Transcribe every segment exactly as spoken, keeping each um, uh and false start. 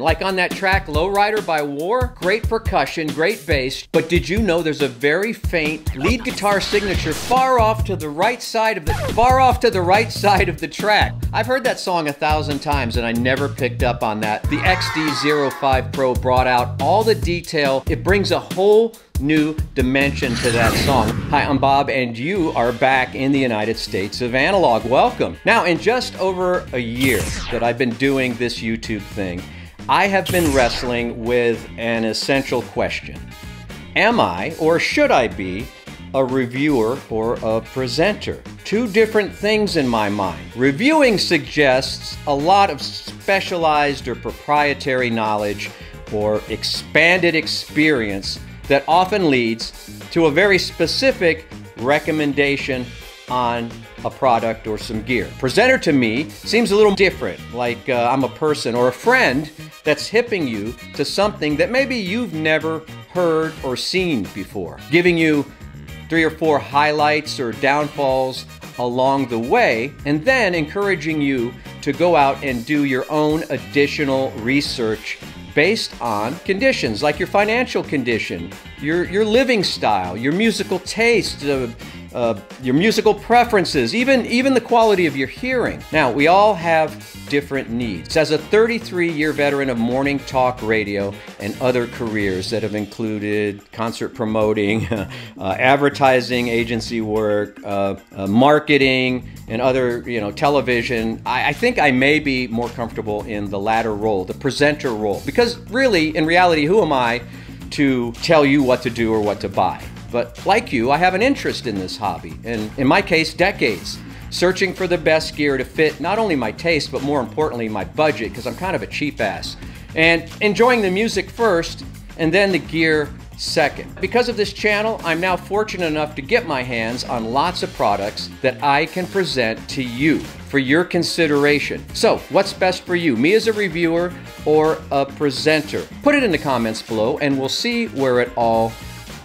Like on that track, Lowrider by War, great percussion, great bass, but did you know there's a very faint lead guitar signature far off to the right side of the, far off to the right side of the track? I've heard that song a thousand times and I never picked up on that. The X D zero five Pro brought out all the detail. It brings a whole new dimension to that song. Hi, I'm Bob, and you are back in the United States of Analog. Welcome. Now, in just over a year that I've been doing this YouTube thing, I have been wrestling with an essential question. Am I, or should I be, a reviewer or a presenter? Two different things in my mind. Reviewing suggests a lot of specialized or proprietary knowledge or expanded experience that often leads to a very specific recommendation on a product or some gear. Presenter to me seems a little different, like uh, I'm a person or a friend that's hipping you to something that maybe you've never heard or seen before, giving you three or four highlights or downfalls along the way, and then encouraging you to go out and do your own additional research based on conditions like your financial condition, your, your living style, your musical taste, uh, uh, your musical preferences, even, even the quality of your hearing. Now, we all have different needs. As a thirty-three year veteran of morning talk radio and other careers that have included concert promoting, uh, advertising agency work, uh, uh, marketing, and other, you know, television, I, I think I may be more comfortable in the latter role, the presenter role, because really, in reality, who am I to tell you what to do or what to buy? But like you, I have an interest in this hobby, and in my case, decades, searching for the best gear to fit not only my taste, but more importantly, my budget, because I'm kind of a cheap ass, and enjoying the music first, and then the gear second. Because of this channel, I'm now fortunate enough to get my hands on lots of products that I can present to you for your consideration. So, what's best for you, me as a reviewer or a presenter? Put it in the comments below, and we'll see where it all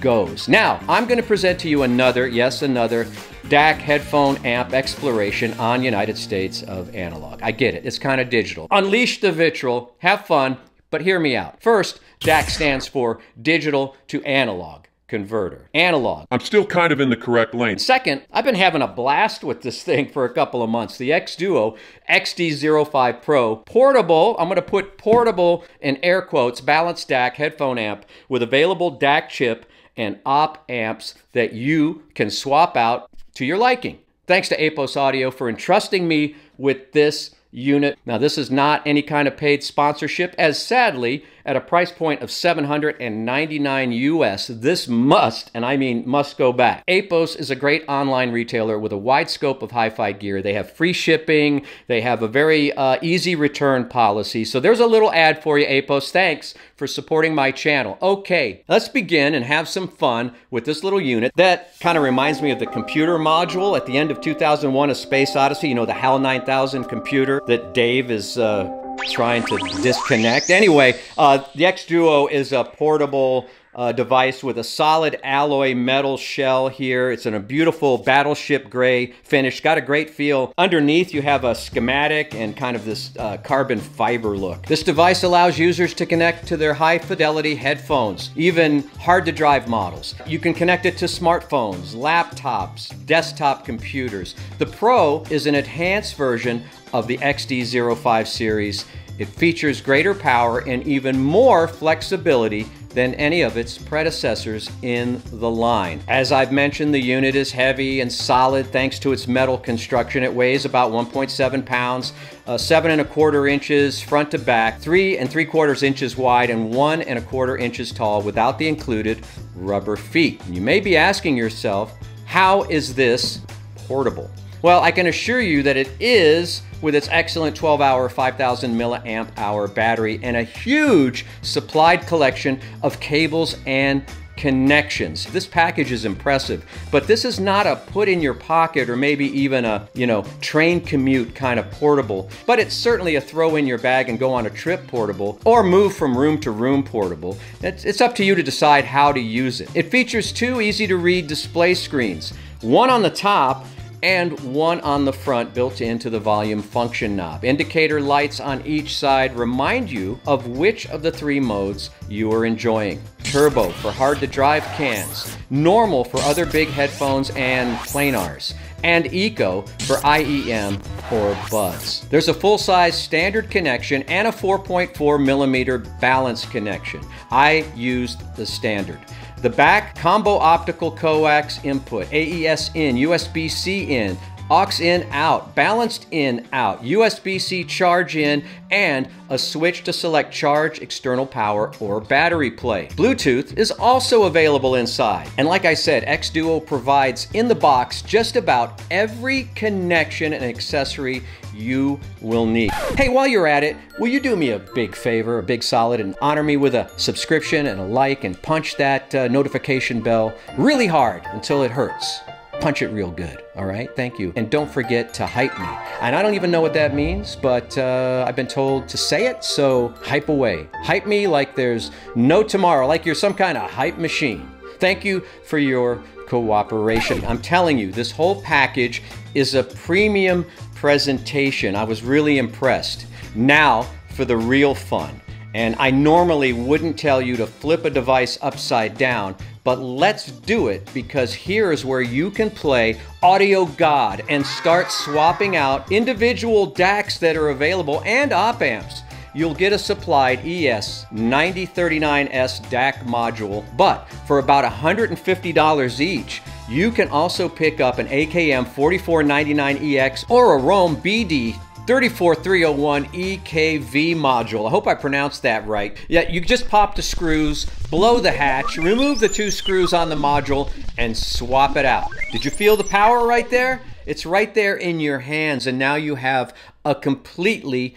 goes. Now, I'm going to present to you another, yes, another D A C headphone amp exploration on United States of Analog. I get it, it's kind of digital. Unleash the vitriol, have fun, but hear me out. First, D A C stands for digital to analog converter. Analog. I'm still kind of in the correct lane. Second, I've been having a blast with this thing for a couple of months. The xDuoo X D zero five Pro portable, I'm going to put portable in air quotes, balanced D A C headphone amp with available D A C chip and op amps that you can swap out to your liking. Thanks to Apos Audio for entrusting me with this unit. Now, this is not any kind of paid sponsorship, as sadly, at a price point of seven hundred ninety-nine U S, this must, and I mean must, go back. Apos is a great online retailer with a wide scope of hi-fi gear. They have free shipping. They have a very uh, easy return policy. So there's a little ad for you, Apos. Thanks for supporting my channel. Okay, let's begin and have some fun with this little unit that kind of reminds me of the computer module at the end of two thousand one, A Space Odyssey, you know, the HAL nine thousand computer that Dave is uh, trying to disconnect. Anyway, uh, the xDuoo is a portable uh, device with a solid alloy metal shell here. It's in a beautiful battleship gray finish. Got a great feel. Underneath, you have a schematic and kind of this uh, carbon fiber look. This device allows users to connect to their high fidelity headphones, even hard to drive models. You can connect it to smartphones, laptops, desktop computers. The Pro is an enhanced version of the X D zero five series. It features greater power and even more flexibility than any of its predecessors in the line. As I've mentioned, the unit is heavy and solid thanks to its metal construction. It weighs about one point seven pounds, uh, seven and a quarter inches front to back, three and three quarters inches wide, and one and a quarter inches tall without the included rubber feet. You may be asking yourself, how is this portable? Well, I can assure you that it is, with its excellent twelve hour, five thousand milliamp hour battery and a huge supplied collection of cables and connections. This package is impressive, but this is not a put in your pocket or maybe even a, you know, train commute kind of portable, but it's certainly a throw in your bag and go on a trip portable or move from room to room portable. It's, it's up to you to decide how to use it. It features two easy to read display screens, one on the top and one on the front built into the volume function knob. Indicator lights on each side remind you of which of the three modes you are enjoying. Turbo for hard-to-drive cans, normal for other big headphones and planars, and eco for I E M or buds. There's a full-size standard connection and a four point four millimeter balance connection. I used the standard. The back, combo optical coax input, A E S in, U S B C in, aux in out, balanced in out, U S B C charge in, and a switch to select charge, external power, or battery play. Bluetooth is also available inside. And like I said, xDuoo provides in the box just about every connection and accessory you will need. Hey, while you're at it, will you do me a big favor, a big solid, and honor me with a subscription and a like, and punch that uh, notification bell really hard until it hurts. Punch it real good, all right? Thank you. And don't forget to hype me. And I don't even know what that means, but uh, I've been told to say it, so hype away. Hype me like there's no tomorrow, like you're some kind of hype machine. Thank you for your cooperation. I'm telling you, this whole package is a premium presentation. I was really impressed. Now for the real fun. And I normally wouldn't tell you to flip a device upside down, but let's do it, because here's where you can play Audio God and start swapping out individual D A Cs that are available and op amps. You'll get a supplied E S ninety thirty-nine S D A C module, but for about one hundred fifty dollars each, you can also pick up an A K M forty-four ninety-nine E X or a ROHM B D thirty-four three oh one E K V module. I hope I pronounced that right. Yeah, you just pop the screws, blow the hatch, remove the two screws on the module, and swap it out. Did you feel the power right there? It's right there in your hands, and now you have a completely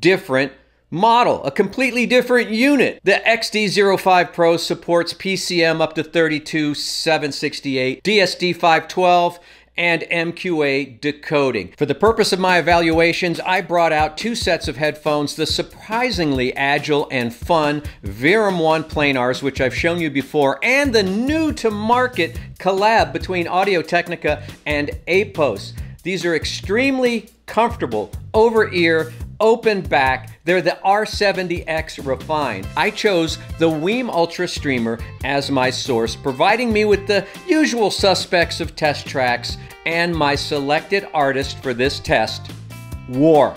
different model, a completely different unit. The X D zero five Pro supports P C M up to thirty-two seven sixty-eight, D S D five twelve, and M Q A decoding. For the purpose of my evaluations, I brought out two sets of headphones, the surprisingly agile and fun Verum One planars, which I've shown you before, and the new to market collab between Audio-Technica and Apos. These are extremely comfortable, over ear, open back. They're the R seventy X Refine. I chose the WiiM Ultra Streamer as my source, providing me with the usual suspects of test tracks and my selected artist for this test, War.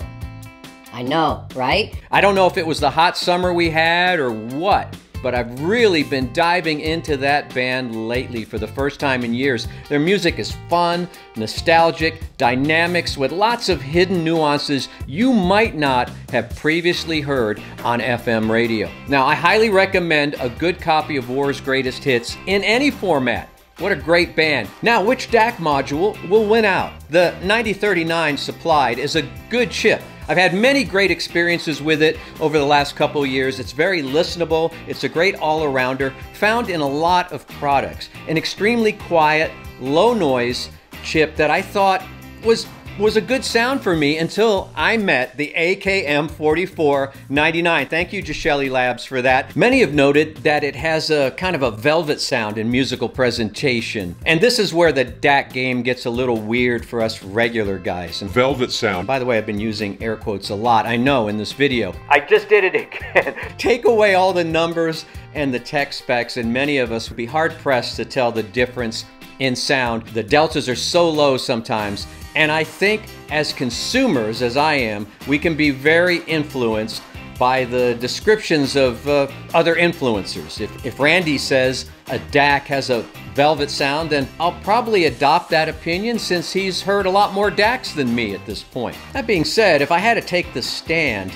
I know, right? I don't know if it was the hot summer we had or what, but I've really been diving into that band lately for the first time in years. Their music is fun, nostalgic, dynamics with lots of hidden nuances you might not have previously heard on F M radio. Now, I highly recommend a good copy of War's Greatest Hits in any format. What a great band. Now, which D A C module will win out? The ninety thirty-nine supplied is a good chip. I've had many great experiences with it over the last couple years. It's very listenable. It's a great all-arounder, found in a lot of products. An extremely quiet, low-noise chip that I thought was, was a good sound for me until I met the A K M forty-four ninety-nine. Thank you, Geshelli Labs, for that. Many have noted that it has a kind of a velvet sound in musical presentation. And this is where the D A C game gets a little weird for us regular guys. And velvet sound. By the way, I've been using air quotes a lot, I know, in this video. I just did it again. Take away all the numbers and the tech specs, and many of us would be hard-pressed to tell the difference in sound. The deltas are so low sometimes, and I think as consumers, as I am, we can be very influenced by the descriptions of uh, other influencers. If, if Randy says a D A C has a velvet sound, then I'll probably adopt that opinion, since he's heard a lot more D A Cs than me at this point. That being said, if I had to take the stand,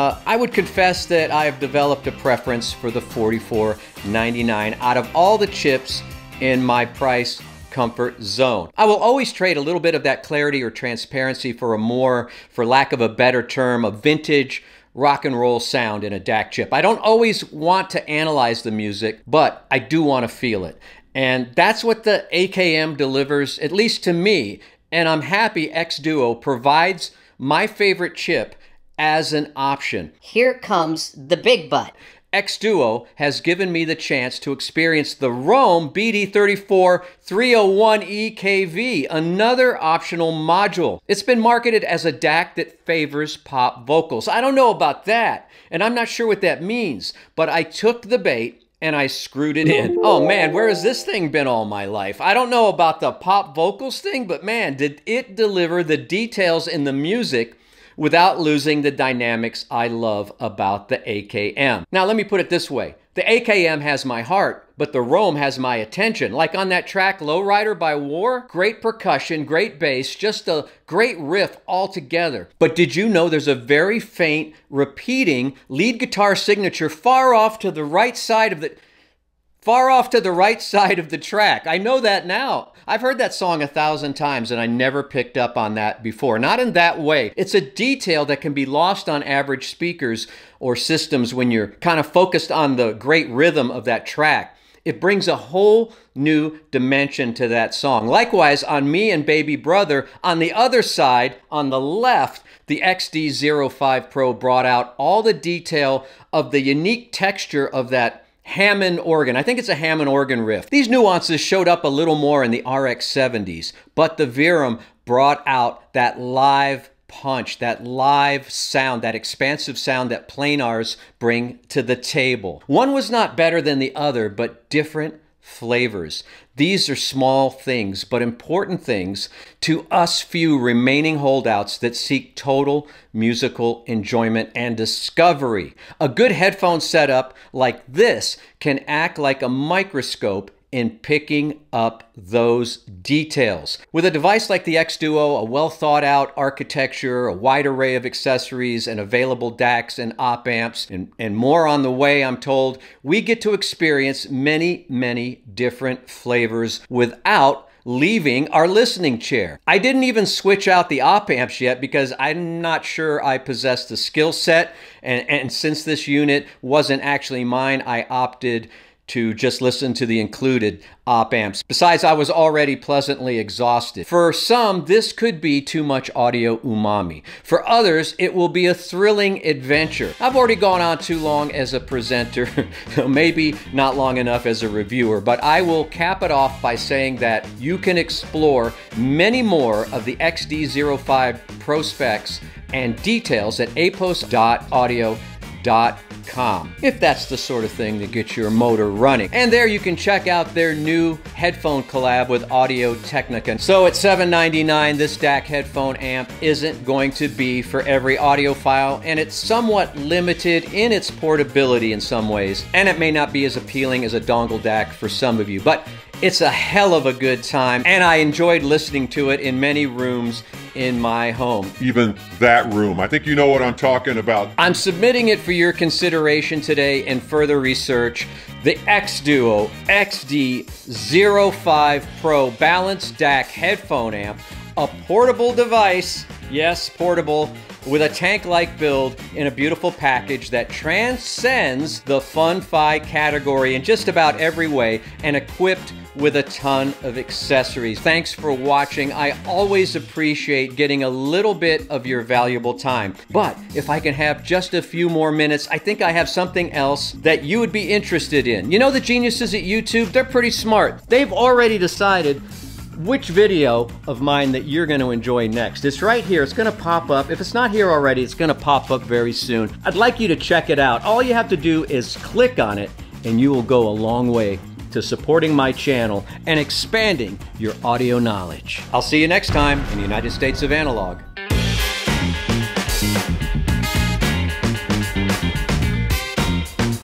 Uh, I would confess that I have developed a preference for the forty-four ninety-nine out of all the chips in my price comfort zone. I will always trade a little bit of that clarity or transparency for a more, for lack of a better term, a vintage rock and roll sound in a D A C chip. I don't always want to analyze the music, but I do want to feel it. And that's what the A K M delivers, at least to me, and I'm happy xDuoo provides my favorite chip as an option. Here comes the big butt. xDuoo has given me the chance to experience the ROHM B D three four dash three oh one E K V, another optional module. It's been marketed as a D A C that favors pop vocals. I don't know about that, and I'm not sure what that means, but I took the bait and I screwed it in. Oh man, where has this thing been all my life? I don't know about the pop vocals thing, but man, did it deliver the details in the music without losing the dynamics I love about the A K M. Now let me put it this way. The A K M has my heart, but the ROHM has my attention. Like on that track, Lowrider by War, great percussion, great bass, just a great riff all together. But did you know there's a very faint, repeating lead guitar signature far off to the right side of the... far off to the right side of the track? I know that now. I've heard that song a thousand times and I never picked up on that before. Not in that way. It's a detail that can be lost on average speakers or systems when you're kind of focused on the great rhythm of that track. It brings a whole new dimension to that song. Likewise, on Me and Baby Brother, on the other side, on the left, the X D zero five Pro brought out all the detail of the unique texture of that Hammond organ. I think it's a Hammond organ riff. These nuances showed up a little more in the R X seventies, but the Verum brought out that live punch, that live sound, that expansive sound that planars bring to the table. One was not better than the other, but different flavors. These are small things, but important things to us few remaining holdouts that seek total musical enjoyment and discovery. A good headphone setup like this can act like a microscope in picking up those details. With a device like the xDuoo, a well thought out architecture, a wide array of accessories and available D A Cs and op amps and, and more on the way, I'm told, we get to experience many, many different flavors without leaving our listening chair. I didn't even switch out the op amps yet because I'm not sure I possess the skill set. And, and since this unit wasn't actually mine, I opted to just listen to the included op amps. Besides, I was already pleasantly exhausted. For some, this could be too much audio umami. For others, it will be a thrilling adventure. I've already gone on too long as a presenter, maybe not long enough as a reviewer, but I will cap it off by saying that you can explore many more of the X D zero five Pro specs and details at apos audio dot com, if that's the sort of thing that gets your motor running. And there you can check out their new headphone collab with Audio-Technica. So at seven ninety-nine, this D A C headphone amp isn't going to be for every audiophile, and it's somewhat limited in its portability in some ways, and it may not be as appealing as a dongle D A C for some of you, but it's a hell of a good time, and I enjoyed listening to it in many rooms in my home. Even that room. I think you know what I'm talking about. I'm submitting it for your consideration today and further research. The xDuoo X D zero five Pro Balanced D A C Headphone Amp, a portable device, yes, portable, with a tank-like build in a beautiful package that transcends the fun-fi category in just about every way and equipped with a ton of accessories. Thanks for watching. I always appreciate getting a little bit of your valuable time. But if I can have just a few more minutes, I think I have something else that you would be interested in. You know the geniuses at YouTube? They're pretty smart. They've already decided which video of mine that you're going to enjoy next. It's right here. It's going to pop up. If it's not here already, it's going to pop up very soon. I'd like you to check it out. All you have to do is click on it and you will go a long way to supporting my channel and expanding your audio knowledge. I'll see you next time in the United States of Analog.